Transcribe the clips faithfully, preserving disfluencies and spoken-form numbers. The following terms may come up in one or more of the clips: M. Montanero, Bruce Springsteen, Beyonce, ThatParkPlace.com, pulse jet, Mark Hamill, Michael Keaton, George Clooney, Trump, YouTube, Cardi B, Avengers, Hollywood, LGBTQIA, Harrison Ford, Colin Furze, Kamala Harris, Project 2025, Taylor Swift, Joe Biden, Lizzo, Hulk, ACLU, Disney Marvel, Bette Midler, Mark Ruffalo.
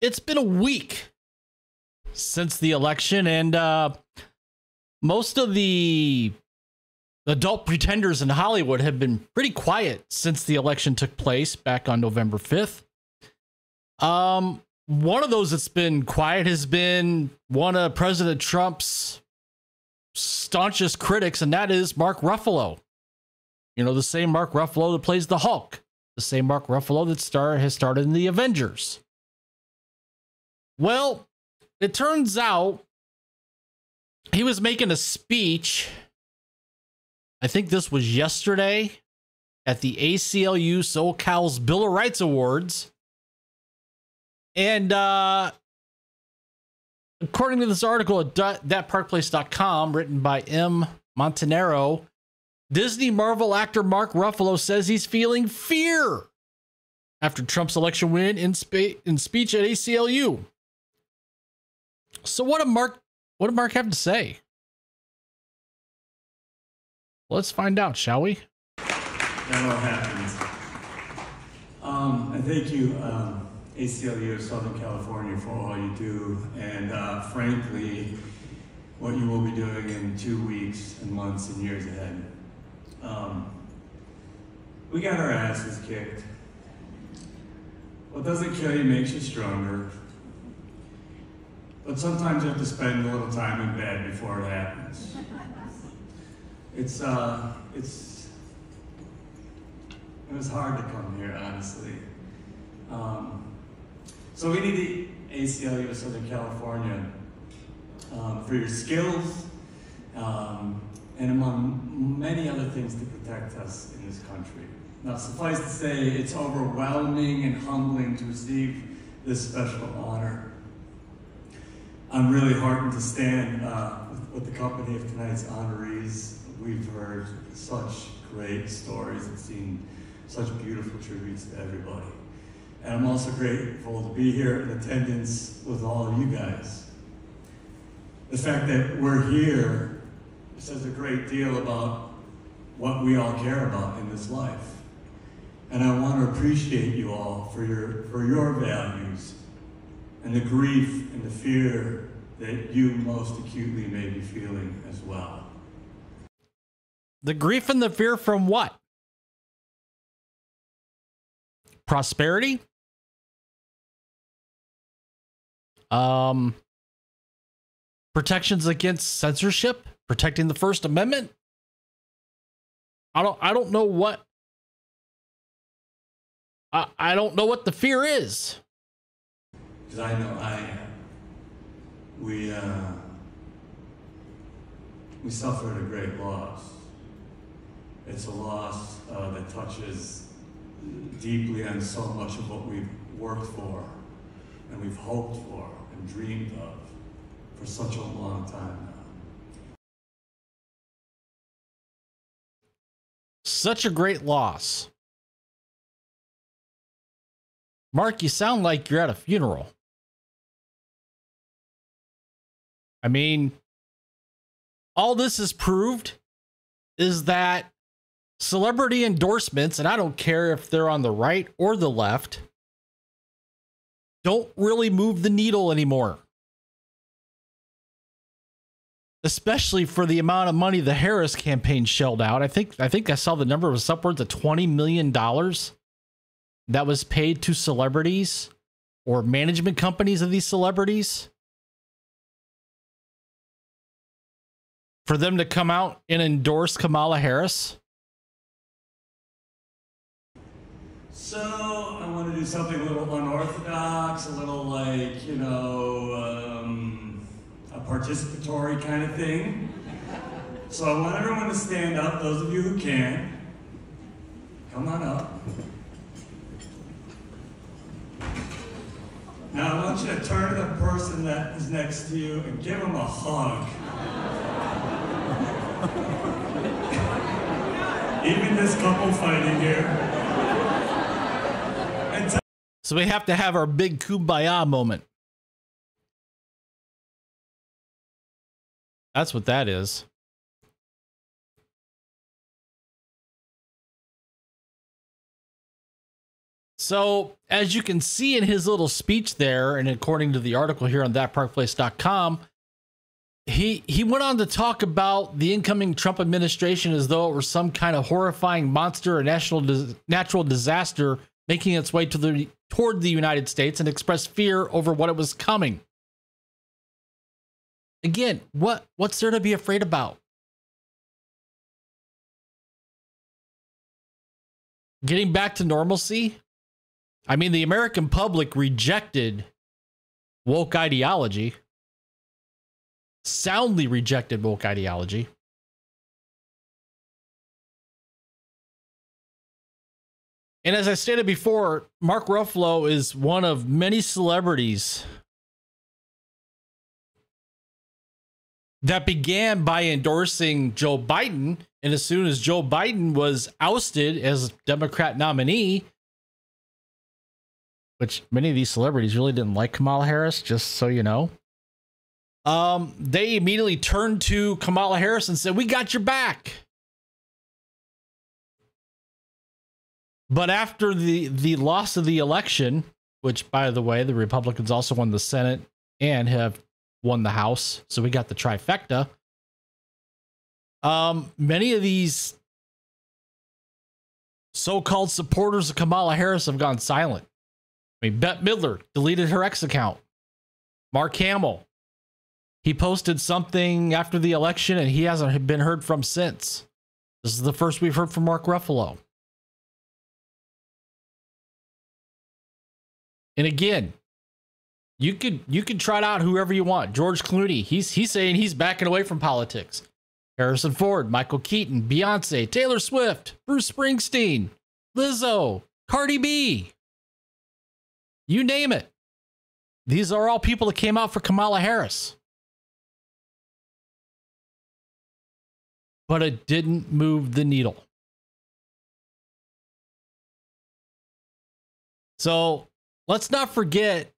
It's been a week since the election, and uh, most of the adult pretenders in Hollywood have been pretty quiet since the election took place back on November fifth. Um, one of those that's been quiet has been one of President Trump's staunchest critics, and that is Mark Ruffalo. You know, the same Mark Ruffalo that plays the Hulk, the same Mark Ruffalo that star has started in the Avengers. Well, it turns out he was making a speech. I think this was yesterday at the A C L U SoCal's Bill of Rights Awards. And uh, according to this article at That Park Place dot com, written by M. Montanero, Disney Marvel actor Mark Ruffalo says he's feeling fear after Trump's election win in, spe in speech at A C L U. So what did Mark, what did Mark have to say? Let's find out, shall we? That all happens. Um, and thank you, um, A C L U of Southern California, for all you do. And uh, frankly, what you will be doing in two weeks and months and years ahead. Um, we got our asses kicked. What doesn't kill you makes you stronger. But sometimes you have to spend a little time in bed before it happens. It's, uh, it's, it was hard to come here, honestly. Um, so we need the A C L U of Southern California um, for your skills um, and among many other things to protect us in this country. Now, suffice to say, it's overwhelming and humbling to receive this special honor. I'm really heartened to stand uh, with, with the company of tonight's honorees. We've heard such great stories and seen such beautiful tributes to everybody. And I'm also grateful to be here in attendance with all of you guys. The fact that we're here says a great deal about what we all care about in this life. And I want to appreciate you all for your, for your values and the grief and the fear that you most acutely may be feeling as well. The grief and the fear from what? Prosperity? Um, protections against censorship? Protecting the First Amendment? I don't I don't know what I, I don't know what the fear is. Because I know I am. We uh we suffered a great loss. It's a loss uh, that touches deeply on so much of what we've worked for and we've hoped for and dreamed of for such a long time now. Such a great loss. Mark, you sound like you're at a funeral. I mean, all this is proved is that celebrity endorsements, and I don't care if they're on the right or the left, don't really move the needle anymore. Especially for the amount of money the Harris campaign shelled out. I think I think I saw the number was upwards of twenty million dollars that was paid to celebrities or management companies of these celebrities for them to come out and endorse Kamala Harris. So I want to do something a little unorthodox, a little like, you know, um, a participatory kind of thing. So I want everyone to stand up, those of you who can. Come on up. Now I want you to turn to the person that is next to you and give them a hug. Even this couple fighting here. So we have to have our big kumbaya moment. That's what that is. So as you can see in his little speech there, and according to the article here on that park place dot com, he he went on to talk about the incoming Trump administration as though it were some kind of horrifying monster or national dis natural disaster making its way to the toward the United States, and expressed fear over what it was coming. Again, what what's there to be afraid about? Getting back to normalcy? I mean, the American public rejected woke ideology. Soundly rejected woke ideology. And as I stated before, Mark Ruffalo is one of many celebrities that began by endorsing Joe Biden. And as soon as Joe Biden was ousted as Democrat nominee, which many of these celebrities really didn't like Kamala Harris, just so you know, um, they immediately turned to Kamala Harris and said, "We got your back." But after the, the loss of the election, which, by the way, the Republicans also won the Senate and have won the House, so we got the trifecta. Um, many of these so-called supporters of Kamala Harris have gone silent. I mean, Bette Midler deleted her X account. Mark Hamill, he posted something after the election and he hasn't been heard from since. This is the first we've heard from Mark Ruffalo. And again, you could you could trot out whoever you want. George Clooney, he's he's saying he's backing away from politics. Harrison Ford, Michael Keaton, Beyonce, Taylor Swift, Bruce Springsteen, Lizzo, Cardi B. You name it. These are all people that came out for Kamala Harris. But it didn't move the needle. So let's not forget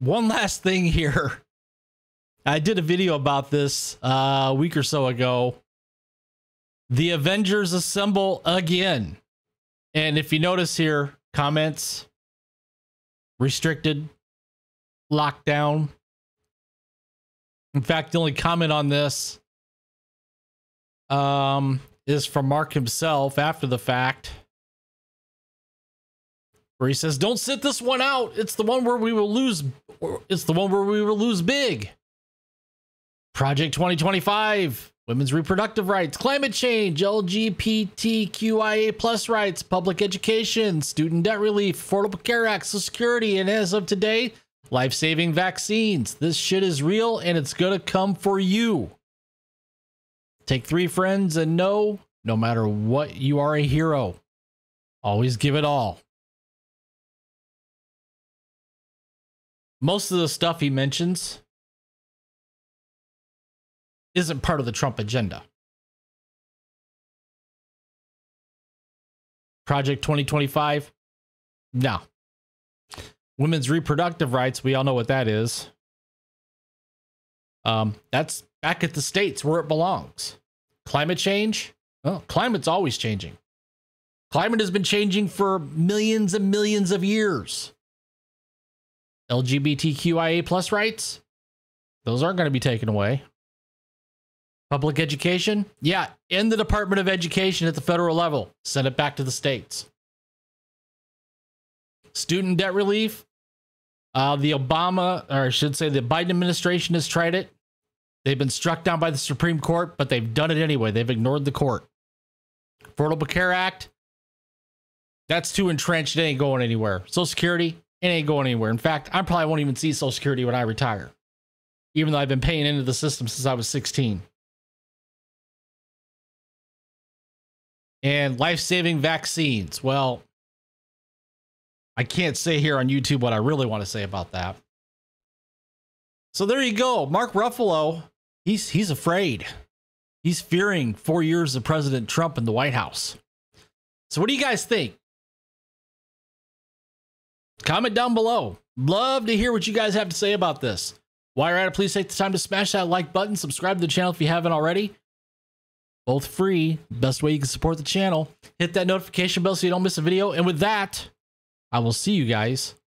one last thing here. I did a video about this uh, a week or so ago. The Avengers assemble again. And if you notice here, comments, restricted, lockdown. In fact, the only comment on this um, is from Mark himself after the fact, where he says, "Don't sit this one out. It's the one where we will lose. It's the one where we will lose big. Project twenty twenty-five, women's reproductive rights, climate change, L G B T Q I A plus rights, public education, student debt relief, Affordable Care Act, Social Security, and as of today, life-saving vaccines. This shit is real, and it's gonna come for you. Take three friends and know, no matter what, you are a hero. Always give it all." Most of the stuff he mentions isn't part of the Trump agenda. Project twenty twenty-five? No. Women's reproductive rights, we all know what that is. Um, that's back at the states where it belongs. Climate change? Oh, climate's always changing. Climate has been changing for millions and millions of years. L G B T Q I A plus rights? Those aren't going to be taken away. Public education? Yeah, in the Department of Education at the federal level. Send it back to the states. Student debt relief? Uh, the Obama, or I should say the Biden administration has tried it. They've been struck down by the Supreme Court, but they've done it anyway. They've ignored the court. Affordable Care Act? That's too entrenched. It ain't going anywhere. Social Security? It ain't going anywhere. In fact, I probably won't even see Social Security when I retire, even though I've been paying into the system since I was sixteen. And life-saving vaccines. Well, I can't say here on YouTube what I really want to say about that. So there you go. Mark Ruffalo, he's, he's afraid. He's fearing four years of President Trump in the White House. So what do you guys think? Comment down below. Love to hear what you guys have to say about this. While you're at it, please take the time to smash that like button. Subscribe to the channel if you haven't already. Both free, best way you can support the channel. Hit that notification bell so you don't miss a video. And with that, I will see you guys